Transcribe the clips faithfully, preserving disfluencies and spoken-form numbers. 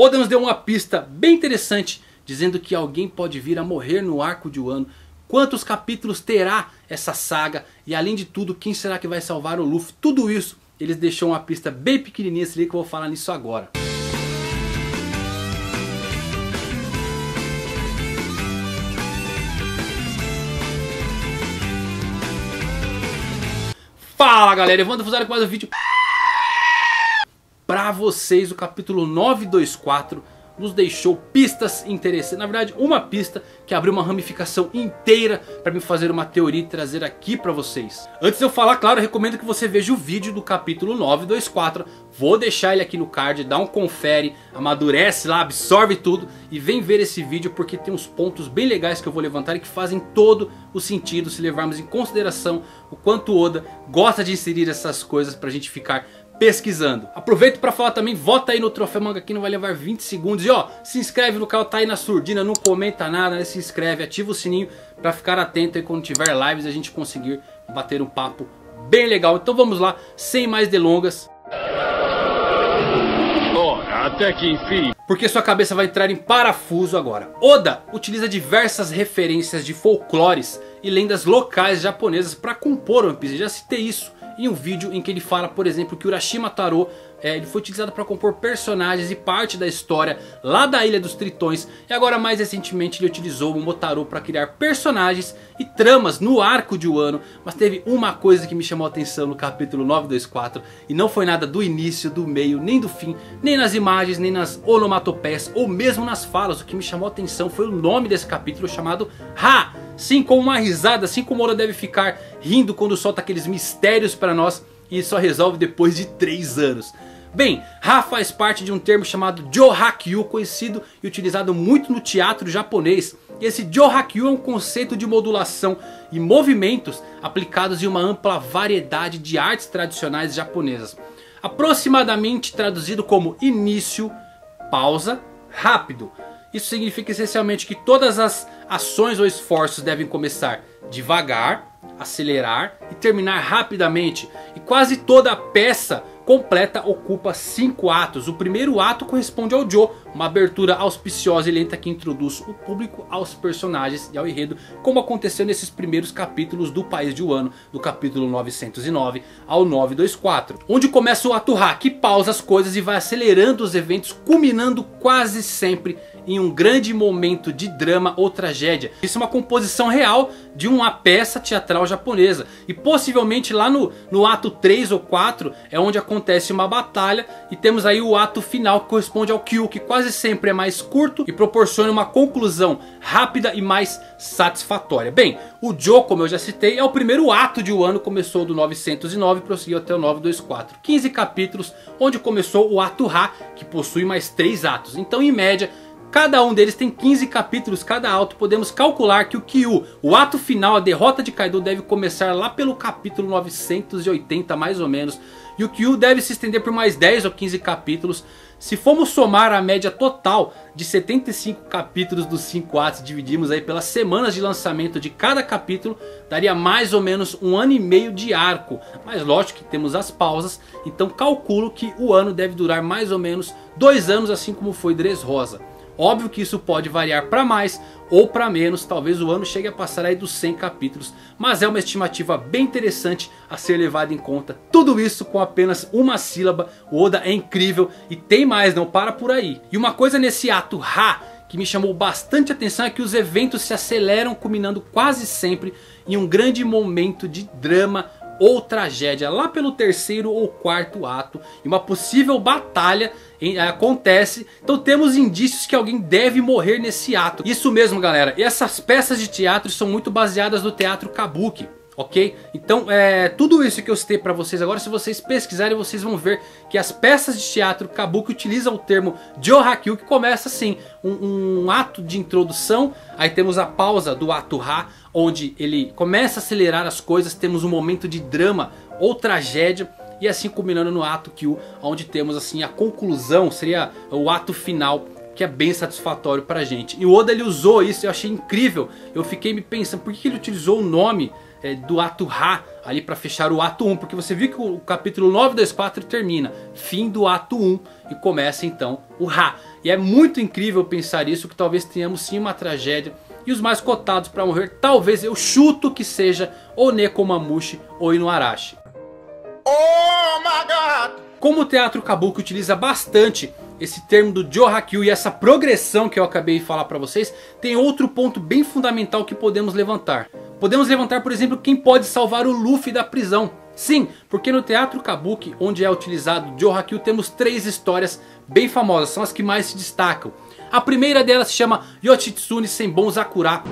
Oda nos deu uma pista bem interessante, dizendo que alguém pode vir a morrer no arco de Wano. Quantos capítulos terá essa saga? E além de tudo, quem será que vai salvar o Luffy? Tudo isso eles deixaram uma pista bem pequenininha, se liga que eu vou falar nisso agora. Fala galera, Evandro Fusari com mais um vídeo pra vocês. O capítulo novecentos e vinte e quatro nos deixou pistas interessantes. Na verdade, uma pista que abriu uma ramificação inteira pra mim fazer uma teoria e trazer aqui pra vocês. Antes de eu falar, claro, eu recomendo que você veja o vídeo do capítulo novecentos e vinte e quatro. Vou deixar ele aqui no card, dá um confere, amadurece lá, absorve tudo e vem ver esse vídeo, porque tem uns pontos bem legais que eu vou levantar e que fazem todo o sentido se levarmos em consideração o quanto Oda gosta de inserir essas coisas pra gente ficar pesquisando. Aproveito para falar também, vota aí no Troféu Manga, que não vai levar vinte segundos. E ó, se inscreve no canal, tá aí na surdina, não comenta nada, né? Se inscreve, ativa o sininho para ficar atento aí quando tiver lives e a gente conseguir bater um papo bem legal. Então vamos lá, sem mais delongas. Ora, até que enfim. Porque sua cabeça vai entrar em parafuso agora. Oda utiliza diversas referências de folclores e lendas locais japonesas para compor One Piece. Já citei isso em um vídeo em que ele fala, por exemplo, que Urashima Taro é, ele foi utilizado para compor personagens e parte da história lá da Ilha dos Tritões. E agora mais recentemente ele utilizou o Momotaro para criar personagens e tramas no arco de Wano. Mas teve uma coisa que me chamou a atenção no capítulo novecentos e vinte e quatro. E não foi nada do início, do meio, nem do fim. Nem nas imagens, nem nas onomatopeias ou mesmo nas falas. O que me chamou a atenção foi o nome desse capítulo, chamado Ha. Sim, com uma risada, assim como Oda deve ficar rindo quando solta aqueles mistérios para nós e só resolve depois de três anos. Bem, Ha faz parte de um termo chamado Jo-ha-kyū, conhecido e utilizado muito no teatro japonês. E esse Jo-ha-kyū é um conceito de modulação e movimentos aplicados em uma ampla variedade de artes tradicionais japonesas. Aproximadamente traduzido como início, pausa, rápido. Isso significa essencialmente que todas as ações ou esforços devem começar devagar, acelerar e terminar rapidamente. E quase toda a peça completa ocupa cinco atos. O primeiro ato corresponde ao Jo, uma abertura auspiciosa e lenta que introduz o público aos personagens e ao enredo, como aconteceu nesses primeiros capítulos do País de Wano, do capítulo novecentos e nove ao novecentos e vinte e quatro, onde começa o ato Ha, que pausa as coisas e vai acelerando os eventos, culminando quase sempre em um grande momento de drama ou tragédia. Isso é uma composição real de uma peça teatral japonesa. E possivelmente lá no, no ato três ou quatro é onde acontece uma batalha. E temos aí o ato final que corresponde ao Kyu, que quase sempre é mais curto e proporciona uma conclusão rápida e mais satisfatória. Bem, o Jo, como eu já citei, é o primeiro ato de Wano. Começou do novecentos e nove e prosseguiu até o novecentos e vinte e quatro. quinze capítulos, onde começou o ato Ha, que possui mais três atos. Então em média, cada um deles tem quinze capítulos, cada ato. Podemos calcular que o Kyu, o ato final, a derrota de Kaido, deve começar lá pelo capítulo novecentos e oitenta mais ou menos. E o Kyu deve se estender por mais dez ou quinze capítulos. Se formos somar a média total de setenta e cinco capítulos dos cinco atos, dividimos aí pelas semanas de lançamento de cada capítulo, daria mais ou menos um ano e meio de arco. Mas lógico que temos as pausas, então calculo que o ano deve durar mais ou menos dois anos, assim como foi Dressrosa. Óbvio que isso pode variar para mais ou para menos, talvez o ano chegue a passar aí dos cem capítulos. Mas é uma estimativa bem interessante a ser levada em conta. Tudo isso com apenas uma sílaba. O Oda é incrível e tem mais, não para por aí. E uma coisa nesse ato Ha que me chamou bastante atenção é que os eventos se aceleram, culminando quase sempre em um grande momento de drama ou tragédia lá pelo terceiro ou quarto ato. E uma possível batalha em, acontece. Então temos indícios que alguém deve morrer nesse ato. Isso mesmo galera, essas peças de teatro são muito baseadas no teatro Kabuki, ok? Então é, tudo isso que eu citei para vocês agora, se vocês pesquisarem vocês vão ver que as peças de teatro Kabuki utilizam o termo Jo-ha-kyū, que começa assim, um, um ato de introdução. Aí temos a pausa do ato Ha, onde ele começa a acelerar as coisas. Temos um momento de drama ou tragédia. E assim culminando no ato Kyu, onde temos assim a conclusão, seria o ato final, que é bem satisfatório pra gente. E o Oda ele usou isso, eu achei incrível. Eu fiquei me pensando, por que ele utilizou o nome é, do ato Há ali para fechar o ato um, porque você viu que o capítulo nove dois quatro termina, fim do ato um, e começa então o Há. E é muito incrível pensar isso, que talvez tenhamos sim uma tragédia, e os mais cotados para morrer, talvez eu chuto que seja ou Nekomamushi ou Inuarashi. Oh my God! Como o teatro Kabuki utiliza bastante esse termo do Jo-ha-kyū e essa progressão que eu acabei de falar para vocês, tem outro ponto bem fundamental que podemos levantar. Podemos levantar, por exemplo, quem pode salvar o Luffy da prisão. Sim, porque no teatro Kabuki, onde é utilizado Jo-ha-kyū, temos três histórias bem famosas, são as que mais se destacam. A primeira delas se chama Yoshitsune Senbonzakura.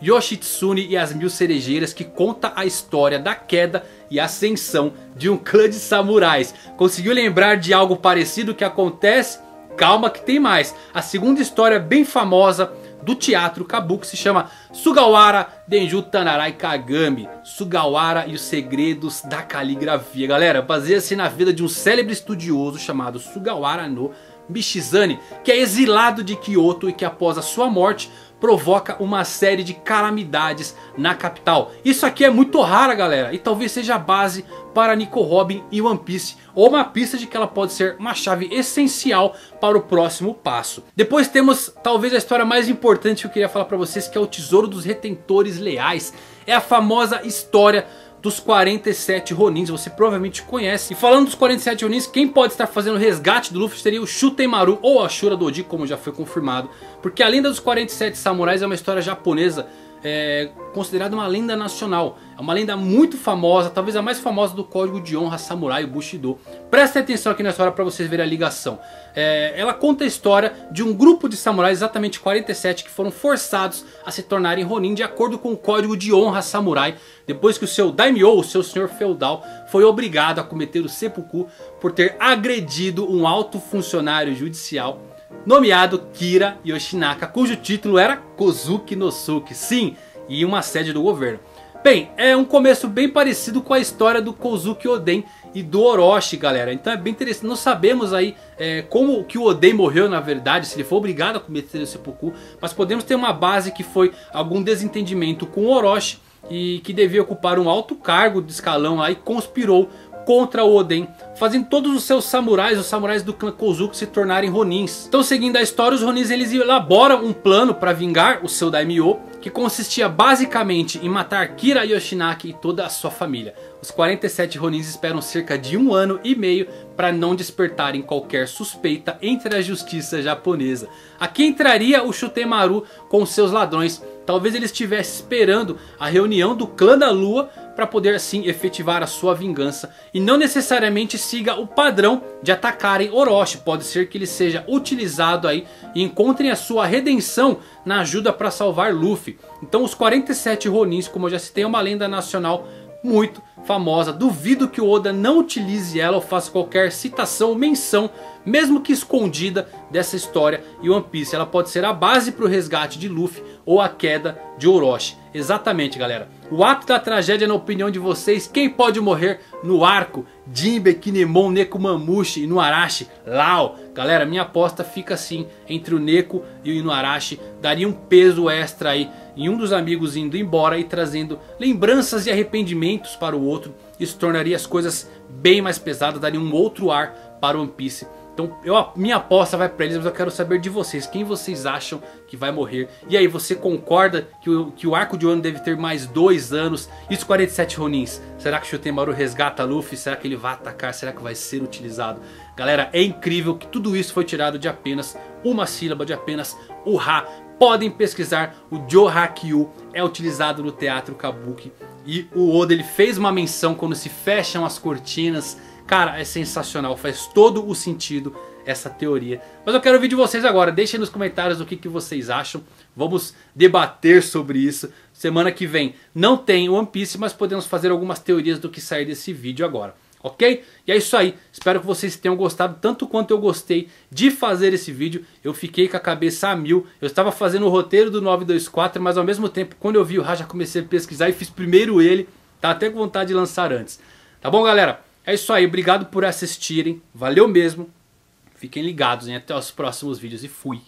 Yoshitsune e as Mil Cerejeiras, que conta a história da queda e ascensão de um clã de samurais. Conseguiu lembrar de algo parecido que acontece? Calma que tem mais. A segunda história bem famosa do teatro Kabuki se chama Sugawara Denju Tanarai Kagami. Sugawara e os segredos da caligrafia. Galera, baseia-se na vida de um célebre estudioso chamado Sugawara no Michizane, que é exilado de Kyoto e que após a sua morte provoca uma série de calamidades na capital. Isso aqui é muito raro, galera, e talvez seja a base para Nico Robin e One Piece, ou uma pista de que ela pode ser uma chave essencial para o próximo passo. Depois temos talvez a história mais importante que eu queria falar para vocês, que é o Tesouro dos Retentores Leais. É a famosa história dos quarenta e sete Ronins, você provavelmente conhece. E falando dos quarenta e sete Ronins, quem pode estar fazendo o resgate do Luffy seria o Shutenmaru ou Ashura Dōji, como já foi confirmado. Porque a lenda dos quarenta e sete samurais é uma história japonesa, é, considerada uma lenda nacional. É uma lenda muito famosa, talvez a mais famosa do código de honra samurai, o Bushido. Prestem atenção aqui na história para vocês verem a ligação. É, ela conta a história de um grupo de samurais, exatamente quarenta e sete, que foram forçados a se tornarem Ronin de acordo com o código de honra samurai, depois que o seu daimyo, o seu senhor feudal, foi obrigado a cometer o seppuku por ter agredido um alto funcionário judicial nomeado Kira Yoshinaka, cujo título era Kōzuke no Suke, sim, e uma sede do governo. Bem, é um começo bem parecido com a história do Kozuki Oden e do Orochi, galera. Então é bem interessante. Não sabemos aí é, como que o Oden morreu na verdade, se ele foi obrigado a cometer o seppuku, mas podemos ter uma base que foi algum desentendimento com o Orochi, e que devia ocupar um alto cargo de escalão aí, conspirou contra o Oden, fazendo todos os seus samurais, os samurais do clã Kozuki, se tornarem Ronins. Então, seguindo a história, os Ronins eles elaboram um plano para vingar o seu daimyo, que consistia basicamente em matar Kira Yoshinaka e toda a sua família. Os quarenta e sete Ronins esperam cerca de um ano e meio para não despertarem qualquer suspeita entre a justiça japonesa. Aqui entraria o Shutenmaru com seus ladrões. Talvez ele estivesse esperando a reunião do clã da lua para poder assim efetivar a sua vingança. E não necessariamente siga o padrão de atacarem Orochi. Pode ser que ele seja utilizado aí e encontrem a sua redenção na ajuda para salvar Luffy. Então os quarenta e sete Ronins, como eu já citei, é uma lenda nacional muito famosa. Duvido que o Oda não utilize ela ou faça qualquer citação ou menção, mesmo que escondida, dessa história em One Piece. Ela pode ser a base para o resgate de Luffy ou a queda de Orochi. Exatamente, galera. O ato da tragédia, na opinião de vocês, quem pode morrer no arco? Jinbe, Kinemon, Nekomamushi, Inuarashi, Lau. Galera, minha aposta fica assim, entre o Neko e o Inuarashi. Daria um peso extra aí em um dos amigos indo embora e trazendo lembranças e arrependimentos para o outro. Isso tornaria as coisas bem mais pesadas, daria um outro ar para o One Piece. Então eu, minha aposta vai para eles, mas eu quero saber de vocês. Quem vocês acham que vai morrer? E aí, você concorda que o, que o arco de Wano deve ter mais dois anos? E os quarenta e sete Ronins? Será que Shutenmaru resgata Luffy? Será que ele vai atacar? Será que vai ser utilizado? Galera, é incrível que tudo isso foi tirado de apenas uma sílaba, de apenas o Há. Podem pesquisar, o Jo-ha-kyū é utilizado no teatro Kabuki. E o Oda ele fez uma menção quando se fecham as cortinas. Cara, é sensacional, faz todo o sentido essa teoria. Mas eu quero ouvir de vocês agora, deixem nos comentários o que, que vocês acham. Vamos debater sobre isso. Semana que vem não tem One Piece, mas podemos fazer algumas teorias do que sair desse vídeo agora. Ok? E é isso aí, espero que vocês tenham gostado tanto quanto eu gostei de fazer esse vídeo. Eu fiquei com a cabeça a mil, eu estava fazendo o roteiro do nove dois quatro, mas ao mesmo tempo, quando eu vi o Há, já comecei a pesquisar e fiz primeiro ele. Tá até com vontade de lançar antes. Tá bom, galera? É isso aí. Obrigado por assistirem. Valeu mesmo. Fiquem ligados, hein? Até os próximos vídeos e fui.